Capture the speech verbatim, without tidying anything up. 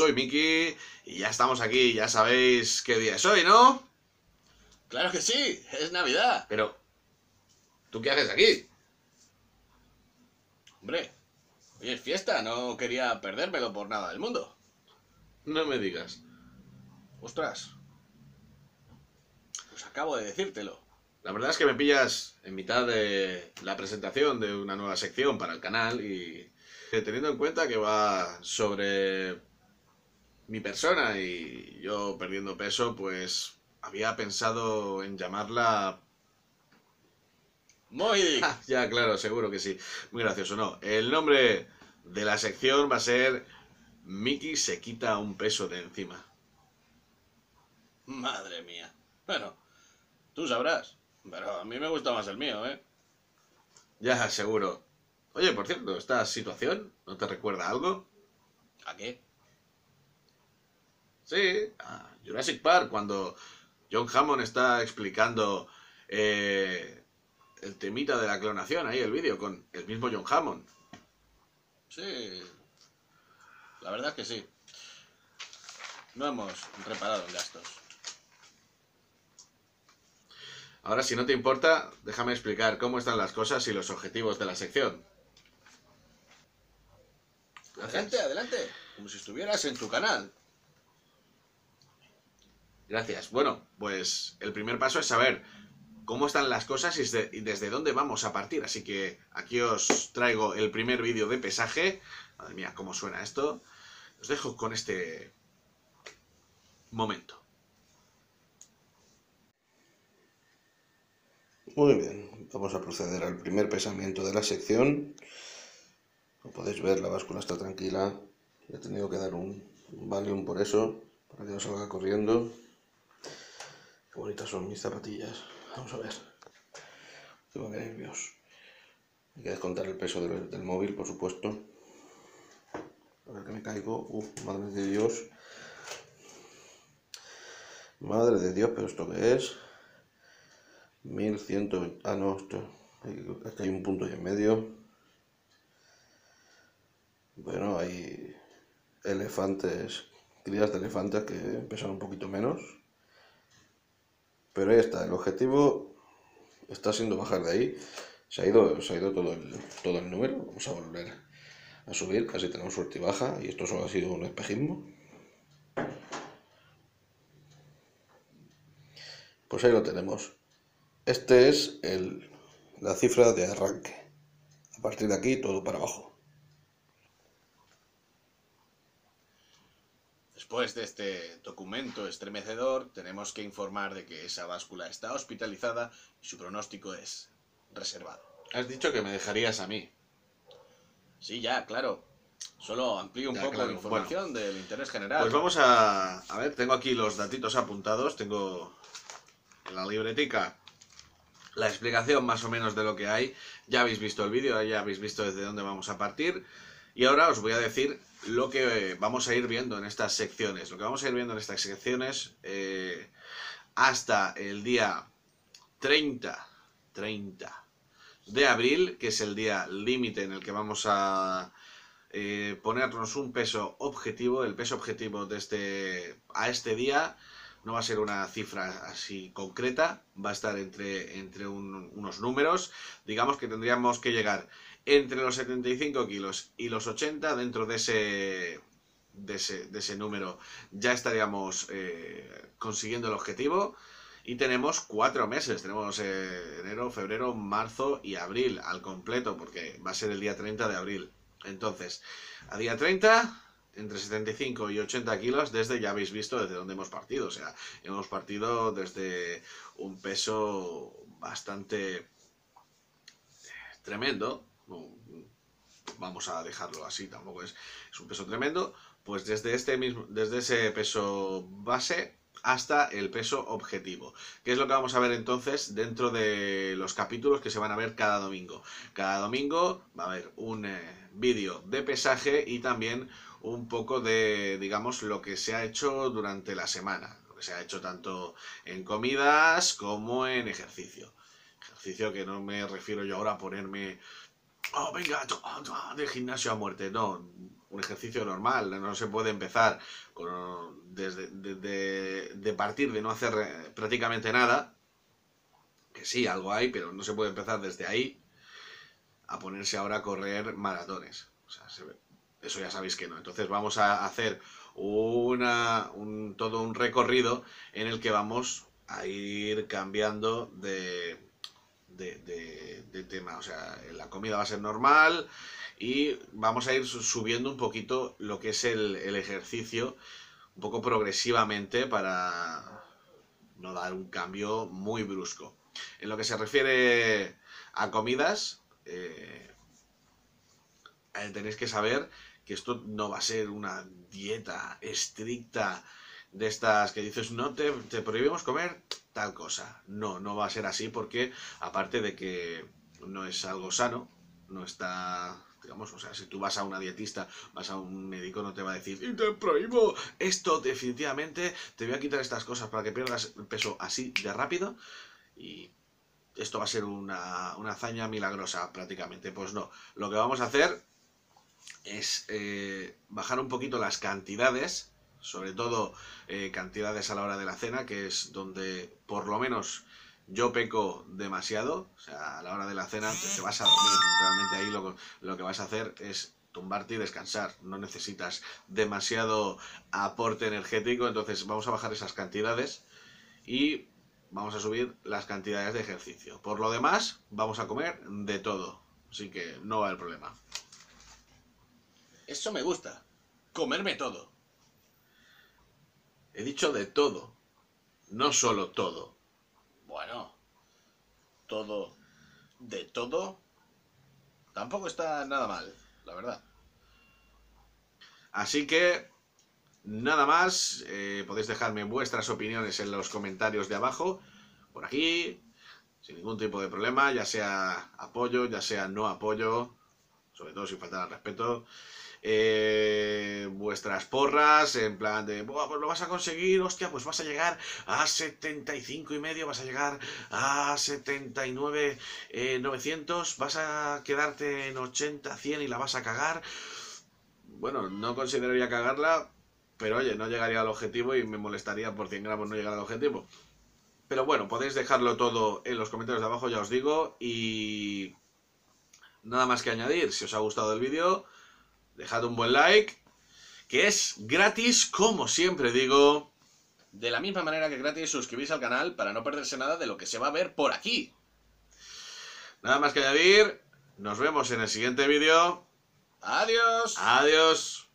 soy Miki y ya estamos aquí, ya sabéis qué día es hoy, ¿no? ¡Claro que sí! ¡Es Navidad! Pero, ¿tú qué haces aquí? Hombre, hoy es fiesta, no quería perdérmelo por nada del mundo. No me digas. Ostras, pues acabo de decírtelo. La verdad es que me pillas en mitad de la presentación de una nueva sección para el canal y teniendo en cuenta que va sobre mi persona y yo perdiendo peso, pues había pensado en llamarla... Moidic. Ah, ya, claro, seguro que sí. Muy gracioso, ¿no? El nombre de la sección va a ser Miki se quita un peso de encima. Madre mía. Bueno, tú sabrás. Pero a mí me gusta más el mío, ¿eh? Ya, seguro. Oye, por cierto, ¿esta situación no te recuerda a algo? ¿A qué? Sí, a Jurassic Park, cuando John Hammond está explicando eh, el temita de la clonación, ahí el vídeo, con el mismo John Hammond. Sí, la verdad es que sí. No hemos reparado en gastos. Ahora, si no te importa, déjame explicar cómo están las cosas y los objetivos de la sección. Gracias. Adelante, adelante, como si estuvieras en tu canal. Gracias. Bueno, pues el primer paso es saber cómo están las cosas y desde, y desde dónde vamos a partir. Así que aquí os traigo el primer vídeo de pesaje. Madre mía, cómo suena esto. Os dejo con este momento. Muy bien, vamos a proceder al primer pesamiento de la sección. Como podéis ver, la báscula está tranquila. He tenido que dar un Valium por eso, para que no salga corriendo. Qué bonitas son mis zapatillas. Vamos a ver. Tengo que nervios. Hay que descontar el peso del, del móvil, por supuesto. A ver que me caigo. Uf, madre de Dios. Madre de Dios, pero ¿esto qué es? mil ciento veinte, ah no, esto, aquí hay un punto y en medio. Bueno, hay elefantes, crías de elefantes que pesan un poquito menos. Pero ahí está, el objetivo está siendo bajar de ahí. Se ha ido, se ha ido todo, el, todo el número, vamos a volver a subir, casi tenemos suerte y baja. Y esto solo ha sido un espejismo. Pues ahí lo tenemos. Este es el, la cifra de arranque. A partir de aquí, todo para abajo. Después de este documento estremecedor, tenemos que informar de que esa báscula está hospitalizada y su pronóstico es reservado. Has dicho que me dejarías a mí. Sí, ya, claro. Solo amplío un ya, poco claro. la información bueno, del interés general. Pues vamos a... A ver, tengo aquí los datitos apuntados. Tengo en la libretica la explicación más o menos de lo que hay. Ya habéis visto el vídeo, ya habéis visto desde dónde vamos a partir. Y ahora os voy a decir lo que vamos a ir viendo en estas secciones. Lo que vamos a ir viendo en estas secciones eh, hasta el día treinta, treinta de abril, que es el día límite en el que vamos a eh, ponernos un peso objetivo. El peso objetivo de este, a este día... No va a ser una cifra así concreta, va a estar entre, entre un, unos números. Digamos que tendríamos que llegar entre los setenta y cinco kilos y los ochenta, dentro de ese, de ese, de ese número ya estaríamos eh, consiguiendo el objetivo. Y tenemos cuatro meses, tenemos eh, enero, febrero, marzo y abril al completo, porque va a ser el día treinta de abril. Entonces, a día treinta... entre setenta y cinco y ochenta kilos, desde ya habéis visto desde dónde hemos partido. O sea, hemos partido desde un peso bastante tremendo. Vamos a dejarlo así, tampoco es, es un peso tremendo. Pues desde, este mismo, desde ese peso base hasta el peso objetivo, que es lo que vamos a ver entonces dentro de los capítulos que se van a ver cada domingo. Cada domingo va a haber un eh, vídeo de pesaje y también un poco de, digamos, lo que se ha hecho durante la semana, lo que se ha hecho tanto en comidas como en ejercicio. Ejercicio que no me refiero yo ahora a ponerme oh, venga, de gimnasio a muerte, no, un ejercicio normal, no se puede empezar con, desde, de, de, de partir de no hacer prácticamente nada, que sí, algo hay, pero no se puede empezar desde ahí a ponerse ahora a correr maratones, o sea, se, eso ya sabéis que no. Entonces vamos a hacer una, un, todo un recorrido en el que vamos a ir cambiando de... De, de, de tema, o sea, la comida va a ser normal y vamos a ir subiendo un poquito lo que es el, el ejercicio, un poco progresivamente para no dar un cambio muy brusco. En lo que se refiere a comidas, eh, tenéis que saber que esto no va a ser una dieta estricta de estas que dices, no, te, te prohibimos comer tal cosa. No, no va a ser así porque, aparte de que no es algo sano, no está, digamos, o sea, si tú vas a una dietista, vas a un médico, no te va a decir, y te prohíbo esto, definitivamente, te voy a quitar estas cosas para que pierdas peso así de rápido, y esto va a ser una, una hazaña milagrosa prácticamente. Pues no, lo que vamos a hacer es eh, bajar un poquito las cantidades, sobre todo eh, cantidades a la hora de la cena, que es donde por lo menos yo peco demasiado. O sea, a la hora de la cena te, te vas a dormir, realmente ahí lo, lo que vas a hacer es tumbarte y descansar, no necesitas demasiado aporte energético. Entonces vamos a bajar esas cantidades y vamos a subir las cantidades de ejercicio. Por lo demás vamos a comer de todo, así que no va a haber problema. Eso me gusta, comerme todo. He dicho de todo, no solo todo. Bueno, todo de todo tampoco está nada mal, la verdad. Así que, nada más, eh, podéis dejarme vuestras opiniones en los comentarios de abajo, por aquí, sin ningún tipo de problema, ya sea apoyo, ya sea no apoyo, sobre todo sin faltar al respeto. Eh, vuestras porras, en plan de, oh, pues lo vas a conseguir, hostia, pues vas a llegar a setenta y cinco y medio, vas a llegar a setenta y nueve novecientos, vas a quedarte en ochenta, cien y la vas a cagar. Bueno, no consideraría cagarla, pero oye, no llegaría al objetivo y me molestaría por cien gramos no llegar al objetivo. Pero bueno, podéis dejarlo todo en los comentarios de abajo, ya os digo, y nada más que añadir. Si os ha gustado el vídeo, dejad un buen like, que es gratis, como siempre digo. De la misma manera que gratis, suscribís al canal para no perderse nada de lo que se va a ver por aquí. Nada más que añadir, nos vemos en el siguiente vídeo. Adiós. Adiós.